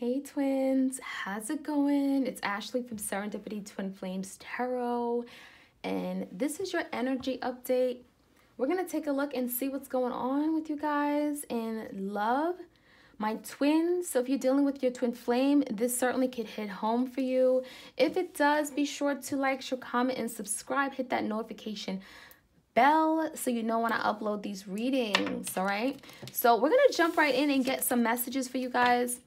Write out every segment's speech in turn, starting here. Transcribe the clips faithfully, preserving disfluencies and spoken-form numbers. Hey twins, how's it going? It's Ashley from Serendipity Twin Flames Tarot, and this is your energy update. We're gonna take a look and see what's going on with you guys in love, my twins. So if you're dealing with your twin flame, this certainly could hit home for you. If it does, be sure to like, share, comment, and subscribe. Hit that notification bell so you know when I upload these readings, all right? So we're gonna jump right in and get some messages for you guys.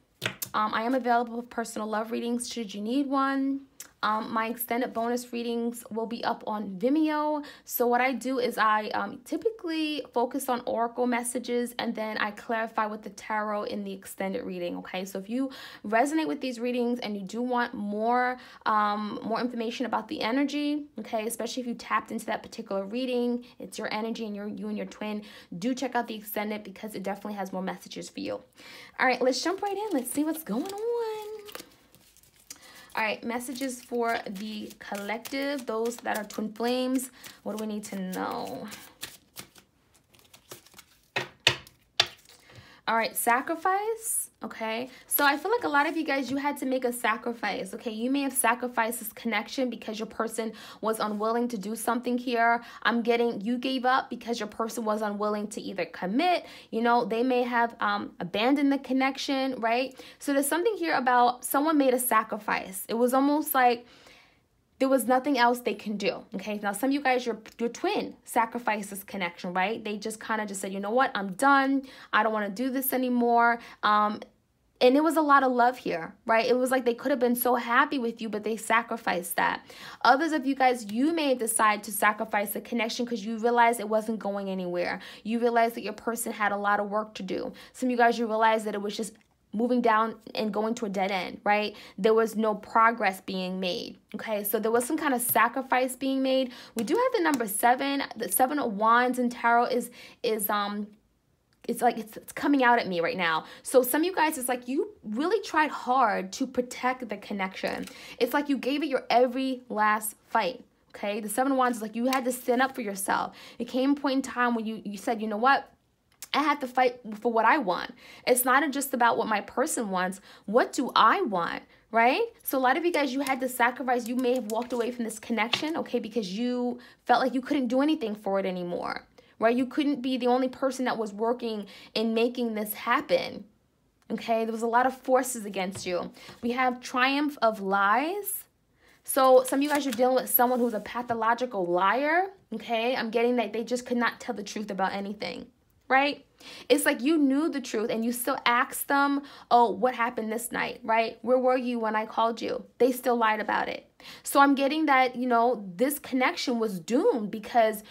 Um, I am available with personal love readings should you need one. Um, my extended bonus readings will be up on Vimeo. So what I do is I um, typically focus on Oracle messages, and then I clarify with the tarot in the extended reading. Okay, so if you resonate with these readings and you do want more, um, more information about the energy, okay, especially if you tapped into that particular reading, it's your energy and your you and your twin. Do check out the extended because it definitely has more messages for you. All right, let's jump right in. Let's see what's going on. All right, messages for the collective, those that are twin flames. What do we need to know? All right, sacrifice. Okay, so I feel like a lot of you guys, you had to make a sacrifice, okay? You may have sacrificed this connection because your person was unwilling to do something here. I'm getting you gave up because your person was unwilling to either commit, you know, they may have um, abandoned the connection, right? So there's something here about someone made a sacrifice. It was almost like there was nothing else they can do, okay? Now, some of you guys, your, your twin sacrificed this connection, right? They just kind of just said, you know what? I'm done. I don't want to do this anymore. Um, And it was a lot of love here, right? It was like they could have been so happy with you, but they sacrificed that. Others of you guys, you may decide to sacrifice the connection because you realized it wasn't going anywhere. You realized that your person had a lot of work to do. Some of you guys, you realized that it was just moving down and going to a dead end, right? There was no progress being made, okay? So there was some kind of sacrifice being made. We do have the number seven. The seven of wands in tarot is, is um. It's like it's, it's coming out at me right now. So some of you guys, it's like you really tried hard to protect the connection. It's like you gave it your every last fight, okay? The seven of wands is like you had to stand up for yourself. It came a point in time when you, you said, you know what? I have to fight for what I want. It's not just about what my person wants. What do I want, right? So a lot of you guys, you had to sacrifice. You may have walked away from this connection, okay, because you felt like you couldn't do anything for it anymore. Right? You couldn't be the only person that was working in making this happen, okay? There was a lot of forces against you. We have triumph of lies. So some of you guys are dealing with someone who's a pathological liar, okay? I'm getting that they just could not tell the truth about anything, right? It's like you knew the truth and you still asked them, oh, what happened this night, right? Where were you when I called you? They still lied about it. So I'm getting that, you know, this connection was doomed because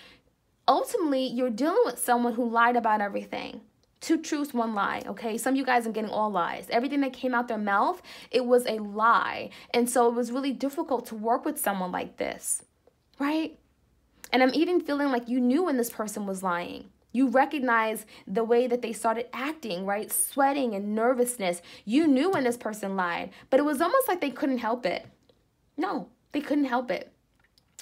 ultimately, you're dealing with someone who lied about everything. Two truths, one lie, okay? Some of you guys are getting all lies. Everything that came out their mouth, it was a lie. And so it was really difficult to work with someone like this, right? And I'm even feeling like you knew when this person was lying. You recognize the way that they started acting, right? Sweating and nervousness. You knew when this person lied, but it was almost like they couldn't help it. No, they couldn't help it.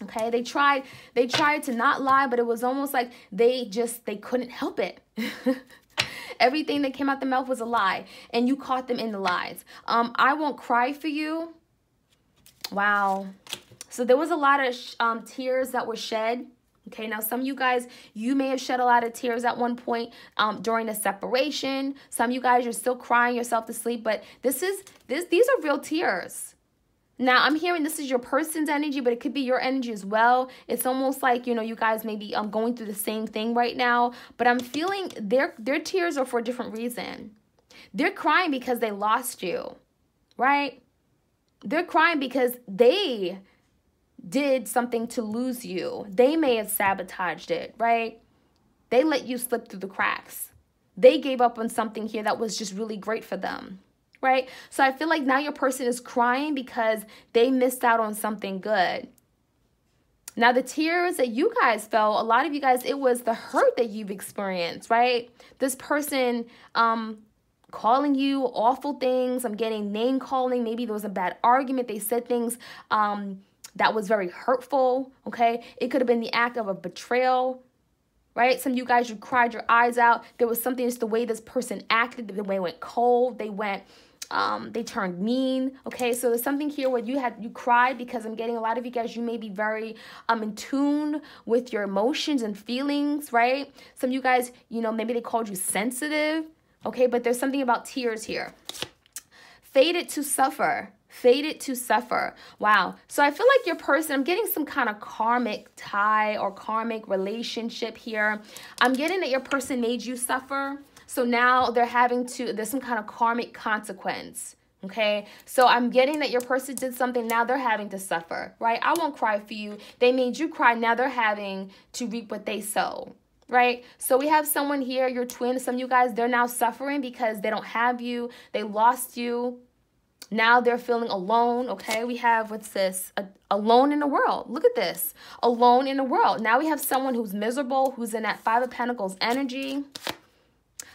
Okay, they tried, they tried to not lie, but it was almost like they just, they couldn't help it. Everything that came out the mouth was a lie, and you caught them in the lies. Um, I won't cry for you. Wow. So there was a lot of um, tears that were shed. Okay, now some of you guys, you may have shed a lot of tears at one point um, during a separation. Some of you guys, you're still crying yourself to sleep, but this is, this, these are real tears. Now, I'm hearing this is your person's energy, but it could be your energy as well. It's almost like, you know, you guys may be um, going through the same thing right now, but I'm feeling their, their tears are for a different reason. They're crying because they lost you, right? They're crying because they did something to lose you. They may have sabotaged it, right? They let you slip through the cracks. They gave up on something here that was just really great for them. Right? So I feel like now your person is crying because they missed out on something good. Now the tears that you guys felt, a lot of you guys, it was the hurt that you've experienced, right? This person um, calling you awful things. I'm getting name calling. Maybe there was a bad argument. They said things um, that was very hurtful, okay? It could have been the act of a betrayal, right? Some of you guys, you cried your eyes out. There was something, it's the way this person acted, the way it went cold. They went Um, they turned mean. Okay, so there's something here where you had you cried, because I'm getting a lot of you guys, you may be very um in tune with your emotions and feelings, right? Some of you guys, you know, maybe they called you sensitive. Okay, but there's something about tears here. Fated to suffer. Fated to suffer. Wow. So I feel like your person, I'm getting some kind of karmic tie or karmic relationship here. I'm getting that your person made you suffer. So now they're having to, there's some kind of karmic consequence. Okay, so I'm getting that your person did something, now they're having to suffer, right? I won't cry for you. They made you cry, now they're having to reap what they sow, right? So we have someone here, your twin, some of you guys, they're now suffering because they don't have you, they lost you. Now they're feeling alone, okay? We have, what's this? A, alone in the world. Look at this. Alone in the world. Now we have someone who's miserable, who's in that Five of Pentacles energy,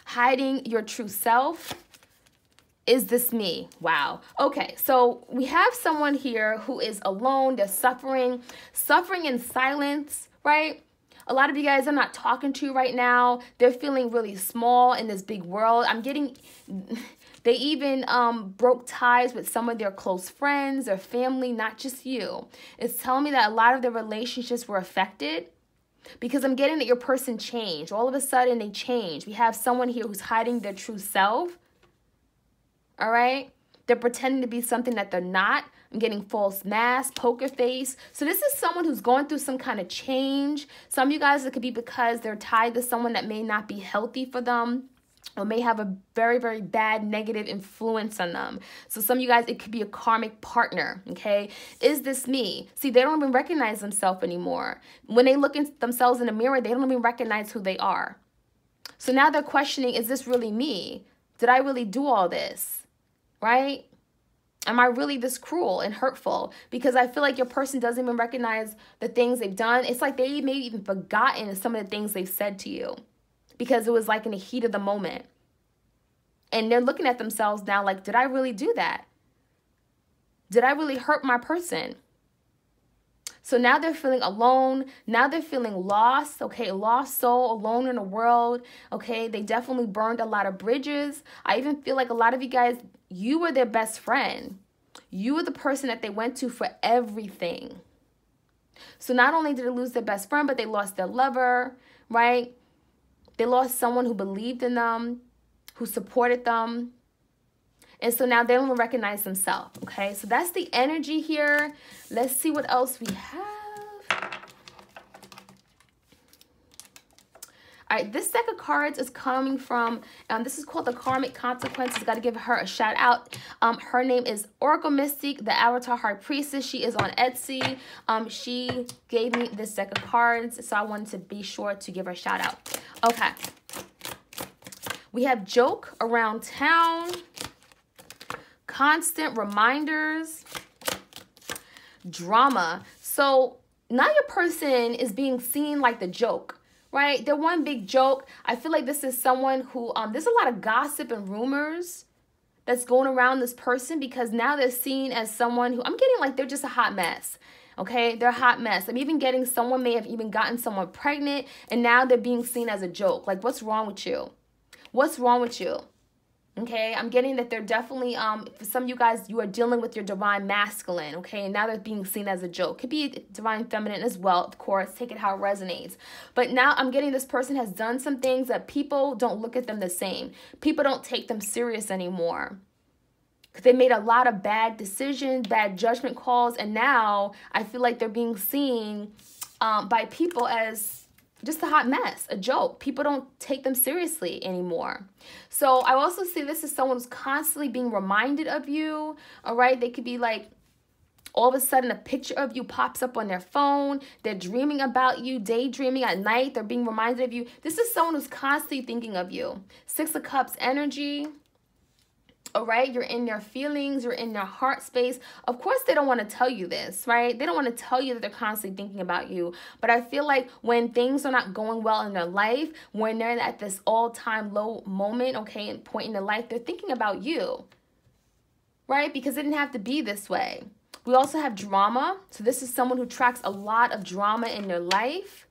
hiding your true self. Is this me? Wow. Okay, so we have someone here who is alone. They're suffering. Suffering in silence, right? A lot of you guys I'm not talking to right now. They're feeling really small in this big world. I'm getting... They even um, broke ties with some of their close friends or family, not just you. It's telling me that a lot of their relationships were affected, because I'm getting that your person changed. All of a sudden, they changed. We have someone here who's hiding their true self, all right? They're pretending to be something that they're not. I'm getting false mask, poker face. So this is someone who's going through some kind of change. Some of you guys, it could be because they're tied to someone that may not be healthy for them, or may have a very, very bad negative influence on them. So some of you guys, it could be a karmic partner, okay? Is this me? See, they don't even recognize themselves anymore. When they look at themselves in the mirror, they don't even recognize who they are. So now they're questioning, is this really me? Did I really do all this, right? Am I really this cruel and hurtful? Because I feel like your person doesn't even recognize the things they've done. It's like they may have even forgotten some of the things they've said to you, because it was like in the heat of the moment. And they're looking at themselves now like, did I really do that? Did I really hurt my person? So now they're feeling alone. Now they're feeling lost, okay? Lost soul, alone in the world, okay? They definitely burned a lot of bridges. I even feel like a lot of you guys, you were their best friend. You were the person that they went to for everything. So not only did they lose their best friend, but they lost their lover, right? They lost someone who believed in them, who supported them. And so now they don't recognize themselves, okay? So that's the energy here. Let's see what else we have. All right, this deck of cards is coming from, um, this is called the Karmic Consequences. Got to give her a shout out. Um, her name is Oracle Mystic, the Avatar High Priestess. She is on Etsy. Um, she gave me this deck of cards, so I wanted to be sure to give her a shout out. Okay. We have joke around town, constant reminders, drama. So now your person is being seen like the joke, right? They're one big joke. I feel like this is someone who, um, there's a lot of gossip and rumors that's going around this person, because now they're seen as someone who, I'm getting like they're just a hot mess. Okay, they're a hot mess. I'm even getting someone may have even gotten someone pregnant, and now they're being seen as a joke. Like, what's wrong with you? What's wrong with you? Okay, I'm getting that they're definitely, um, for some of you guys, you are dealing with your divine masculine, okay? And now they're being seen as a joke. Could be divine feminine as well, of course. Take it how it resonates. But now I'm getting this person has done some things that people don't look at them the same. People don't take them serious anymore. They made a lot of bad decisions, bad judgment calls, and now I feel like they're being seen um, by people as just a hot mess, a joke. People don't take them seriously anymore. So I also see this as someone who's constantly being reminded of you, all right? They could be like, all of a sudden, a picture of you pops up on their phone. They're dreaming about you, daydreaming at night. They're being reminded of you. This is someone who's constantly thinking of you. Six of Cups energy. All right, you're in their feelings, you're in their heart space. Of course, they don't want to tell you this, right? They don't want to tell you that they're constantly thinking about you. But I feel like when things are not going well in their life, when they're at this all-time low moment, okay, and point in their life, they're thinking about you, right? Because it didn't have to be this way. We also have drama. So this is someone who tracks a lot of drama in their life.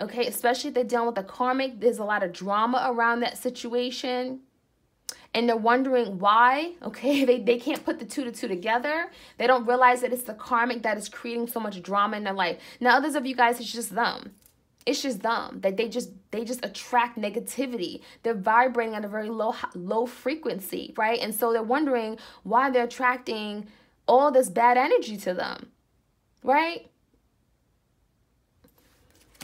Okay, especially if they're dealing with a karmic, there's a lot of drama around that situation. and they're wondering why, okay, they, they can't put the two to two together. They don't realize that it's the karmic that is creating so much drama in their life. Now, others of you guys, it's just them. It's just them, that they just they just attract negativity. They're vibrating at a very low low frequency, right? And so they're wondering why they're attracting all this bad energy to them, right?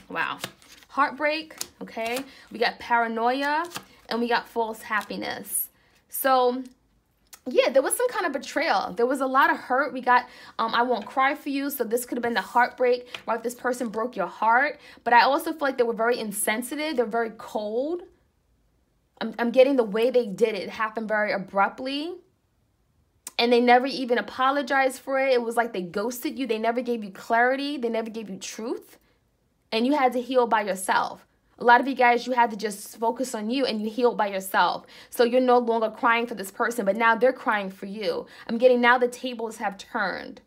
Wow. Heartbreak, okay? We got paranoia and we got false happiness. So yeah, there was some kind of betrayal. There was a lot of hurt. We got, um, I won't cry for you. So this could have been the heartbreak, right? This person broke your heart. But I also feel like they were very insensitive. They're very cold. I'm, I'm getting the way they did it. It happened very abruptly. And they never even apologized for it. It was like they ghosted you. They never gave you clarity. They never gave you truth. And you had to heal by yourself. A lot of you guys, you had to just focus on you and you healed by yourself. So you're no longer crying for this person, but now they're crying for you. I'm getting now the tables have turned,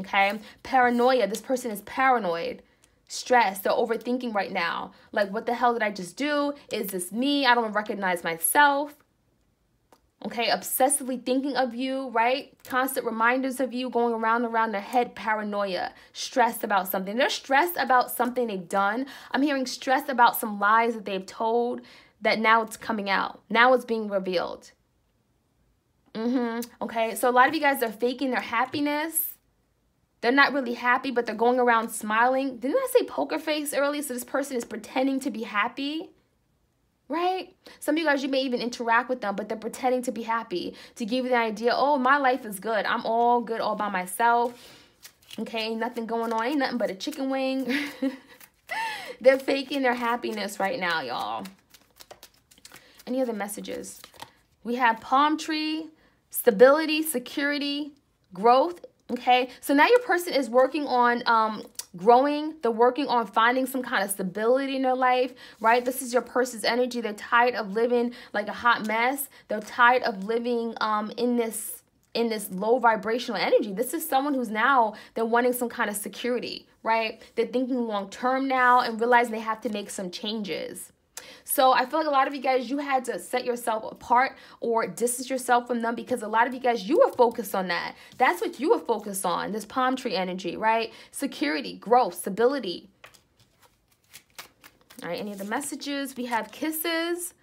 okay? Paranoia, this person is paranoid. Stress, they're overthinking right now. Like, what the hell did I just do? Is this me? I don't recognize myself. Okay, obsessively thinking of you, right? Constant reminders of you going around and around their head, paranoia, stressed about something. They're stressed about something they've done. I'm hearing stress about some lies that they've told that now it's coming out. Now it's being revealed. Mm-hmm. Okay, so a lot of you guys are faking their happiness. They're not really happy, but they're going around smiling. Didn't I say poker face earlier? So this person is pretending to be happy. Right? Some of you guys, you may even interact with them, but they're pretending to be happy to give you the idea, oh, my life is good. I'm all good all by myself. Okay, nothing going on. Ain't nothing but a chicken wing. They're faking their happiness right now, y'all. Any other messages? We have palm tree, stability, security, growth. Okay, so now your person is working on um, growing. They're working on finding some kind of stability in their life, right? This is your person's energy. They're tired of living like a hot mess. They're tired of living um, in this in this low vibrational energy. This is someone who's now, they're wanting some kind of security, right? They're thinking long term now and realize they have to make some changes. So I feel like a lot of you guys, you had to set yourself apart or distance yourself from them because a lot of you guys, you were focused on that. That's what you were focused on, this palm tree energy, right? Security, growth, stability. All right, any of the messages? We have kisses,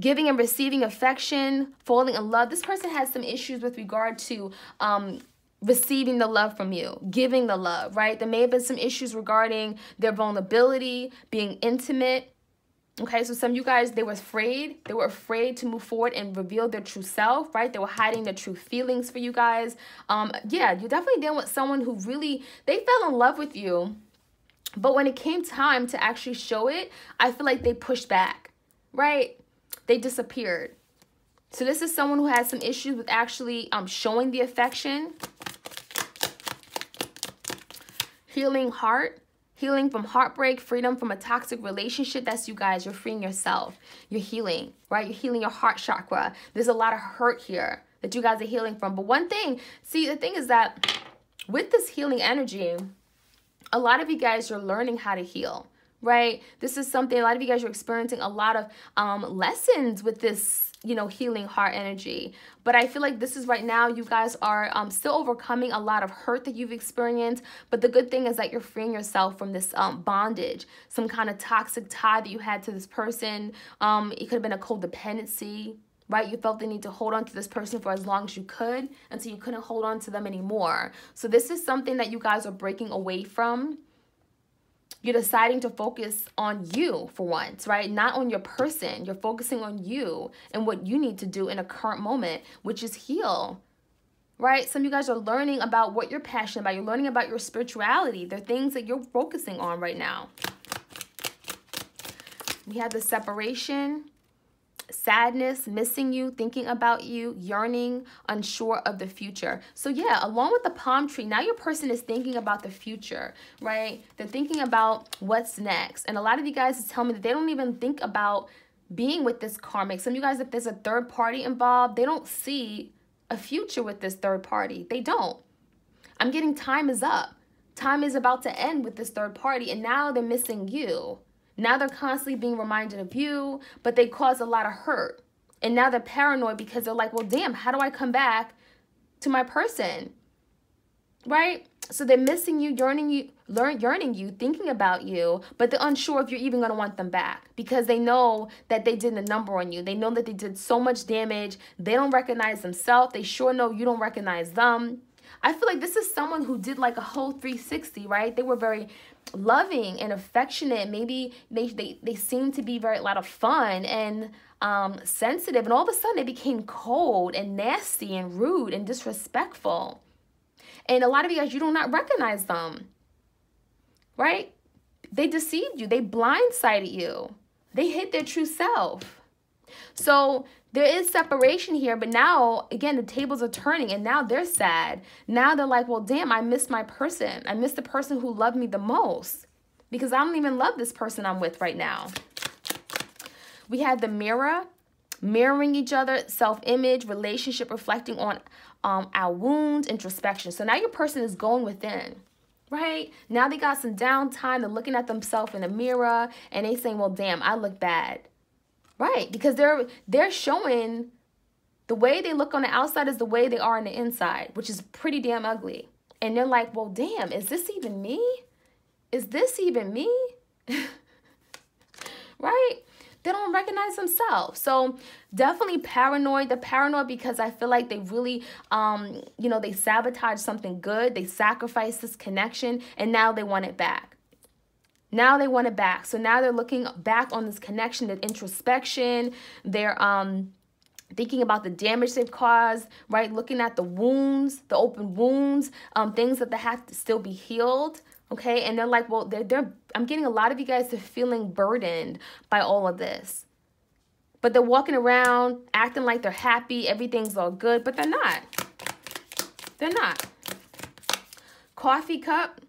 giving and receiving affection, falling in love. This person has some issues with regard to um, receiving the love from you, giving the love, right? There may have been some issues regarding their vulnerability, being intimate. Okay, so some of you guys, they were afraid. They were afraid to move forward and reveal their true self, right? They were hiding their true feelings for you guys. Um, yeah, you're definitely dealing with someone who really, they fell in love with you. But when it came time to actually show it, I feel like they pushed back, right? They disappeared. So this is someone who has some issues with actually um, showing the affection. Healing heart. Healing from heartbreak, freedom from a toxic relationship. That's you guys. You're freeing yourself. You're healing, right? You're healing your heart chakra. There's a lot of hurt here that you guys are healing from. But one thing, see, the thing is that with this healing energy, a lot of you guys are learning how to heal, right? This is something, a lot of you guys are experiencing a lot of um, lessons with this, you know, healing heart energy. But I feel like this is right now, you guys are um, still overcoming a lot of hurt that you've experienced. But the good thing is that you're freeing yourself from this um, bondage, some kind of toxic tie that you had to this person. Um, it could have been a codependency, right? You felt the need to hold on to this person for as long as you could until you couldn't hold on to them anymore. So this is something that you guys are breaking away from. You're deciding to focus on you for once, right? Not on your person. You're focusing on you and what you need to do in a current moment, which is heal, right? Some of you guys are learning about what you're passionate about. You're learning about your spirituality. They're things that you're focusing on right now. We have the separation, sadness, missing you, thinking about you, yearning, unsure of the future. So yeah, along with the palm tree, now your person is thinking about the future, right? They're thinking about what's next. And a lot of you guys tell me that they don't even think about being with this karmic. Some of you guys, if there's a third party involved, they don't see a future with this third party. They don't. I'm getting time is up. Time is about to end with this third party, and now they're missing you. Now they're constantly being reminded of you, but they cause a lot of hurt. And now they're paranoid because they're like, well, damn, how do I come back to my person? Right? So they're missing you, yearning you, yearning you, thinking about you, but they're unsure if you're even going to want them back because they know that they did a number on you. They know that they did so much damage. They don't recognize themselves. They sure know you don't recognize them. I feel like this is someone who did like a whole three sixty, right? They were very loving and affectionate. Maybe they, they, they seemed to be very, a lot of fun and um, sensitive. And all of a sudden, they became cold and nasty and rude and disrespectful. And a lot of you guys, you do not recognize them, right? They deceived you. They blindsided you. They hid their true self. So there is separation here, but now, again, the tables are turning, and now they're sad. Now they're like, well, damn, I missed my person. I missed the person who loved me the most because I don't even love this person I'm with right now. We had the mirror, mirroring each other, self-image, relationship, reflecting on um, our wounds, introspection. So now your person is going within, right? Now they got some downtime. They're looking at themselves in the mirror, and they saying, well, damn, I look bad. Right, because they're they're showing the way they look on the outside is the way they are on the inside, which is pretty damn ugly. And they're like, well, damn, is this even me? Is this even me? Right? They don't recognize themselves. So definitely paranoid. They're paranoid because I feel like they really, um, you know, they sabotage something good. They sacrificed this connection, and now they want it back. Now they want it back. So now they're looking back on this connection, the introspection. They're um, thinking about the damage they've caused, right? Looking at the wounds, the open wounds, um, things that they have to still be healed, okay? And they're like, well, they're, they're, I'm getting a lot of you guys are feeling burdened by all of this. But they're walking around acting like they're happy, everything's all good, but they're not. They're not. Coffee cup.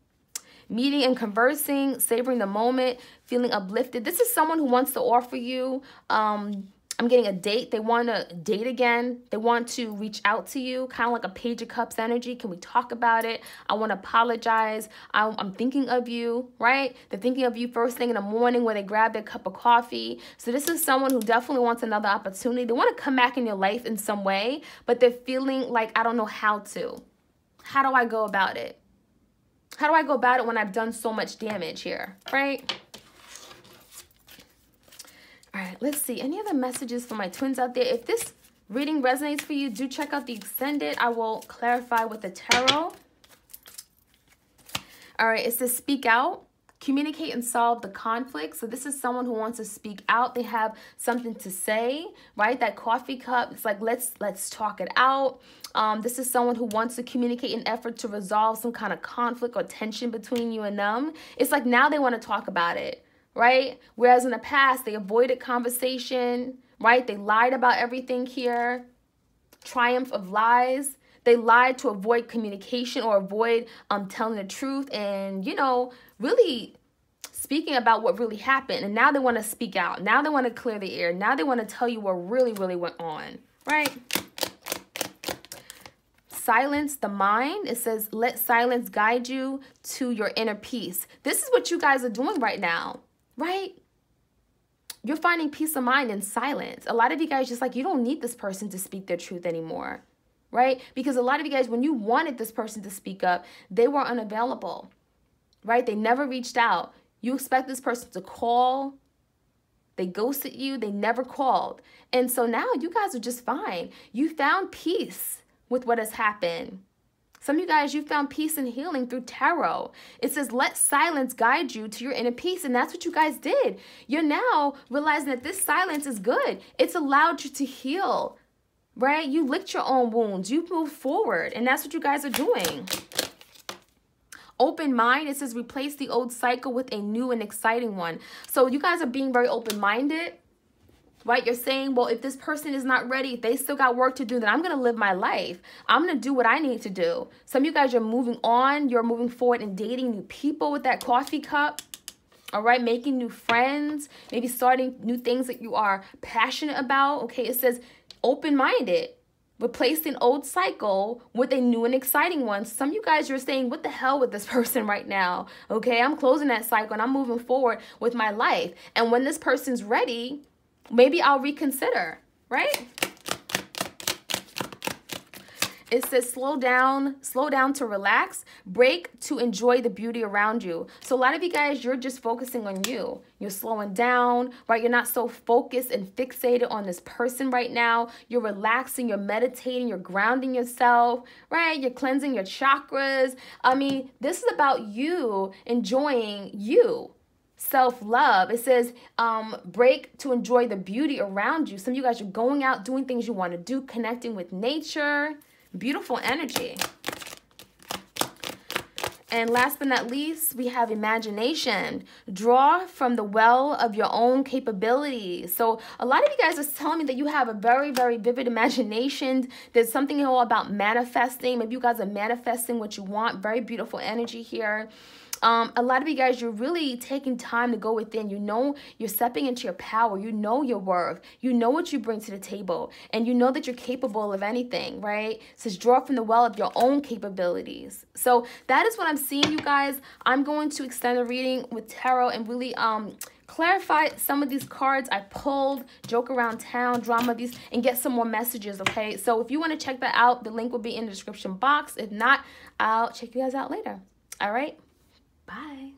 Meeting and conversing, savoring the moment, feeling uplifted. This is someone who wants to offer you, um, I'm getting a date. They want to date again. They want to reach out to you, kind of like a Page of Cups energy. Can we talk about it? I want to apologize. I, I'm thinking of you, right? They're thinking of you first thing in the morning where they grab their cup of coffee. So this is someone who definitely wants another opportunity. They want to come back in your life in some way, but they're feeling like, I don't know how to. How do I go about it? How do I go about it when I've done so much damage here, right? All right, let's see. Any other messages for my twins out there? If this reading resonates for you, do check out the extended. I will clarify with the tarot. All right, it says speak out. Communicate and solve the conflict. So this is someone who wants to speak out. They have something to say, right? That coffee cup, it's like, let's let's talk it out. Um, this is someone who wants to communicate in an effort to resolve some kind of conflict or tension between you and them. It's like now they want to talk about it, right? Whereas in the past, they avoided conversation, right? They lied about everything here. Triumph of lies. They lied to avoid communication or avoid um, telling the truth and, you know, really speaking about what really happened. And now they want to speak out. Now they want to clear the air. Now they want to tell you what really, really went on, right? Silence the mind. It says, let silence guide you to your inner peace. This is what you guys are doing right now, right? You're finding peace of mind in silence. A lot of you guys just like, you don't need this person to speak their truth anymore. Right? Because a lot of you guys, when you wanted this person to speak up, they were unavailable, right? They never reached out. You expect this person to call. They ghosted you. They never called. And so now you guys are just fine. You found peace with what has happened. Some of you guys, you found peace and healing through tarot. It says, let silence guide you to your inner peace. And that's what you guys did. You're now realizing that this silence is good. It's allowed you to heal. Right? You licked your own wounds. You moved forward. And that's what you guys are doing. Open mind. It says replace the old cycle with a new and exciting one. So you guys are being very open-minded. Right? You're saying, well, if this person is not ready, if they still got work to do, then I'm going to live my life. I'm going to do what I need to do. Some of you guys are moving on. You're moving forward and dating new people with that coffee cup. All right, making new friends. Maybe starting new things that you are passionate about. Okay, it says open-minded, replacing an old cycle with a new and exciting one. Some of you guys are saying, what the hell with this person right now? Okay, I'm closing that cycle and I'm moving forward with my life. And when this person's ready, maybe I'll reconsider. right? It says, slow down, slow down to relax, break to enjoy the beauty around you. So a lot of you guys, you're just focusing on you. You're slowing down, right? You're not so focused and fixated on this person right now. You're relaxing, you're meditating, you're grounding yourself, right? You're cleansing your chakras. I mean, this is about you enjoying you. Self-love. It says um, break to enjoy the beauty around you. Some of you guys are going out, doing things you want to do, connecting with nature. Beautiful energy. And last but not least, we have imagination. Draw from the well of your own capabilities. So a lot of you guys are telling me that you have a very, very vivid imagination. There's something all about manifesting. Maybe you guys are manifesting what you want. Very beautiful energy here. Um, a lot of you guys, you're really taking time to go within. You know you're stepping into your power. You know your worth. You know what you bring to the table. And you know that you're capable of anything, right? So just draw from the well of your own capabilities. So that is what I'm seeing, you guys. I'm going to extend the reading with tarot and really um, clarify some of these cards I pulled, joke around town, drama these, and get some more messages, okay? So if you want to check that out, the link will be in the description box. If not, I'll check you guys out later. All right? Bye.